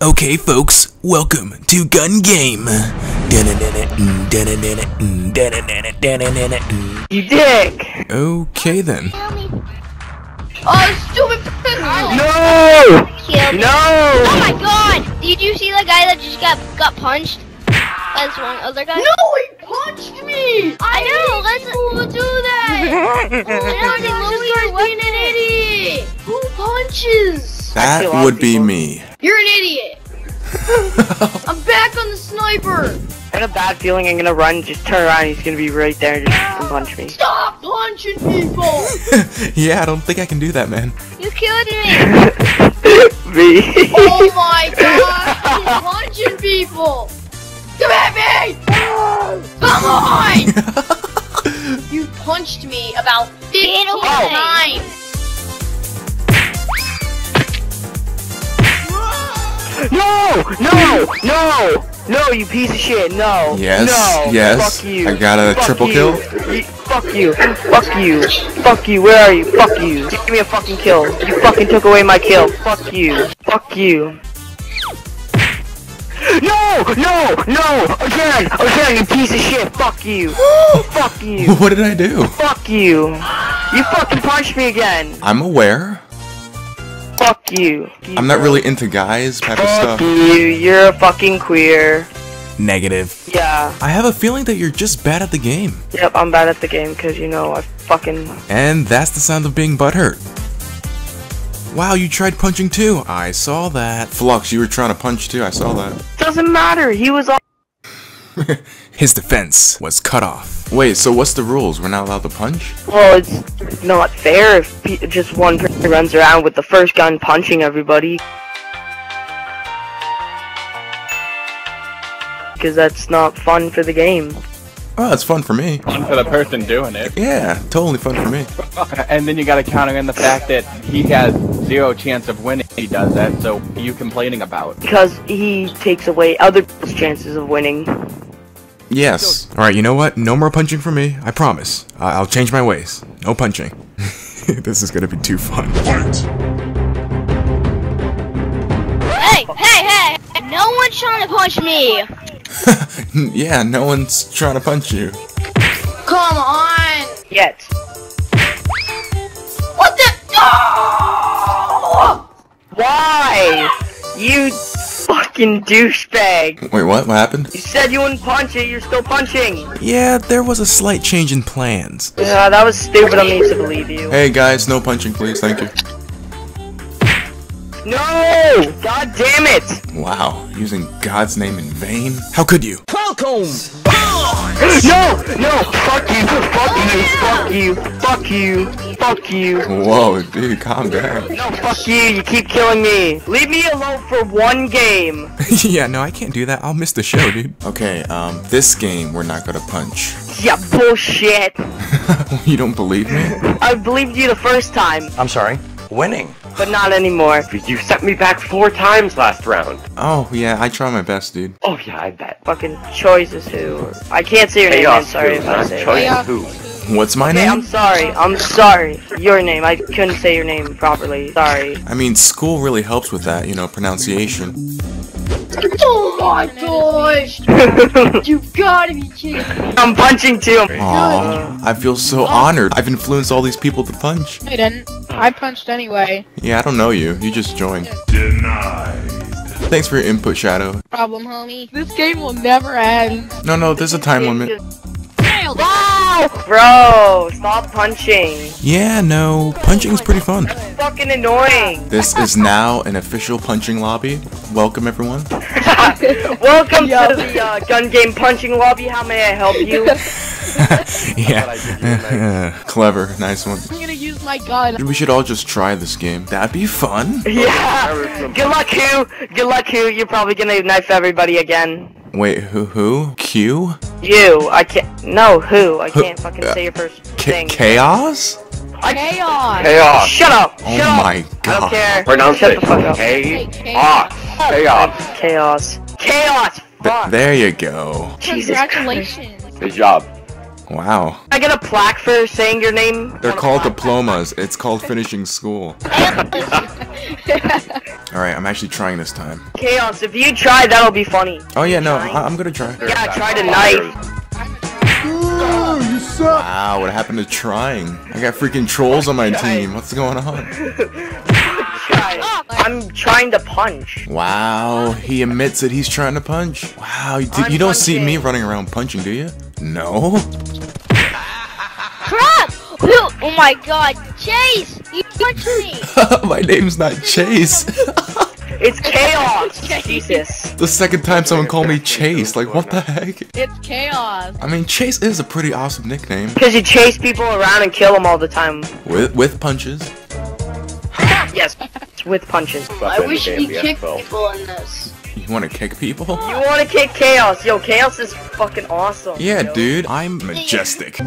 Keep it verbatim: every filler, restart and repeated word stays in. Okay, folks, welcome to Gun Game. You dick! Okay then. Oh, stupid pencil! No! Killed. No! Oh my god! Did you see the guy that just got got punched? That's one other guy. No, he punched me! I know. Let's people do that. Oh, now just start being an idiot. Who punches? That would be me. You're an idiot! I'm back on the sniper! I had a bad feeling I'm gonna run, just turn around, he's gonna be right there and just and punch me. Stop punching people! Yeah, I don't think I can do that, man. You killed me! Me! Oh my god! He's punching people! Come at me! Come on! You punched me about fifteen times! No! No! No! No, you piece of shit! No! Yes! No! Yes! Fuck you! I got a fuck triple you. kill. You, fuck you! Fuck you! Fuck you! Where are you? Fuck you! Give me a fucking kill! You fucking took away my kill! Fuck you! Fuck you! No! No! No! Again! Again! You piece of shit! Fuck you! Fuck you! What did I do? Fuck you! You fucking punched me again! I'm aware. Fuck you. I'm not really into guys type of stuff. Fuck you, you're a fucking queer. Negative. Yeah. I have a feeling that you're just bad at the game. Yep, I'm bad at the game because, you know, I fucking... And that's the sound of being butthurt. Wow, you tried punching too. I saw that. Flux, you were trying to punch too. I saw that. Doesn't matter. He was all... His defense was cut off. Wait, so what's the rules? We're not allowed to punch? Well, it's not fair if pe just one person runs around with the first gun punching everybody. Because that's not fun for the game. Oh, it's fun for me. Fun for the person doing it. Yeah, totally fun for me. And then you gotta counter in the fact that he has zero chance of winning if he does that, so what are you complaining about? Because he takes away other people's chances of winning. Yes. Alright, you know what? No more punching for me. I promise. Uh, I'll change my ways. No punching. This is gonna be too fun. Hey! Hey! Hey! No one's trying to punch me! Yeah, no one's trying to punch you. Come on! Yet. What the? Oh! Why? You fucking douchebag. Wait, what? What happened? You said you wouldn't punch it, you're still punching. Yeah, there was a slight change in plans. Yeah, that was stupid of me to believe you. Hey guys, no punching please, thank you. No! God damn it! Wow, using God's name in vain? How could you? Falcon! No! No! Fuck you! Fuck you! Fuck you! Fuck you! Fuck you! Whoa, dude, calm down. No, fuck you! You keep killing me! Leave me alone for one game! Yeah, no, I can't do that. I'll miss the show, dude. Okay, um, this game we're not gonna punch. Yeah, bullshit! You don't believe me? I believed you the first time. I'm sorry. Winning. But not anymore. You set me back four times last round. Oh, yeah, I try my best, dude. Oh, yeah, I bet. Fucking Choices Who. I can't say your Chaos name, I'm sorry. Who, if I say Choices Who. What's my okay, name? I'm sorry, I'm sorry. Your name, I couldn't say your name properly. Sorry. I mean, school really helps with that, you know, pronunciation. Oh my gosh! You gotta be kidding me! I'm punching too! Aww, I feel so honored. I've influenced all these people to punch. I didn't. I punched anyway. Yeah, I don't know you. You just joined. Denied. Thanks for your input, Shadow. Problem, homie. This game will never end. No, no, there's a time limit. Wow! Bro, stop punching. Yeah, no, punching's pretty fun. That's fucking annoying. This is now an official punching lobby. Welcome, everyone. Welcome Yo. to the uh, Gun Game punching lobby. How may I help you? Yeah. Clever. Nice one. I'm gonna use my gun. We should all just try this game. That'd be fun. Yeah. Good luck, Who. Good luck, Who. You're probably gonna knife everybody again. Wait, who? Who? Q? You. I can't. No, who? I can't who, fucking uh, say your first thing. Chaos? I, chaos. Chaos. Shut up. Oh Shut my up. god. I don't care. Pronounce Shut it. the fuck up. Chaos. Chaos. Chaos. Chaos. Chaos. Th there you go. Jesus Congratulations. Christ. Good job. Wow. I get a plaque for saying your name? They're called diplomas. It's called finishing school. Alright, I'm actually trying this time. Chaos, if you try, that'll be funny. Oh yeah, no, I I'm gonna try. Yeah, try the knife. Ooh, you suck. Wow, what happened to trying? I got freaking trolls on my team. What's going on? I'm trying to punch. Wow, he admits that he's trying to punch. Wow, you, you don't see me running around punching, do you? No. Crap! Oh my god, Chase! You punched me! My name's not Chase. It's Chaos! Jesus. The second time someone called me Chase, like what the heck? It's Chaos. I mean, Chase is a pretty awesome nickname. Because you chase people around and kill them all the time. With, with punches. Yes. With punches. I wish you kicked people in this. You want to kick people? You want to kick Chaos. Yo, Chaos is fucking awesome. Yeah, yo. Dude, I'm majestic.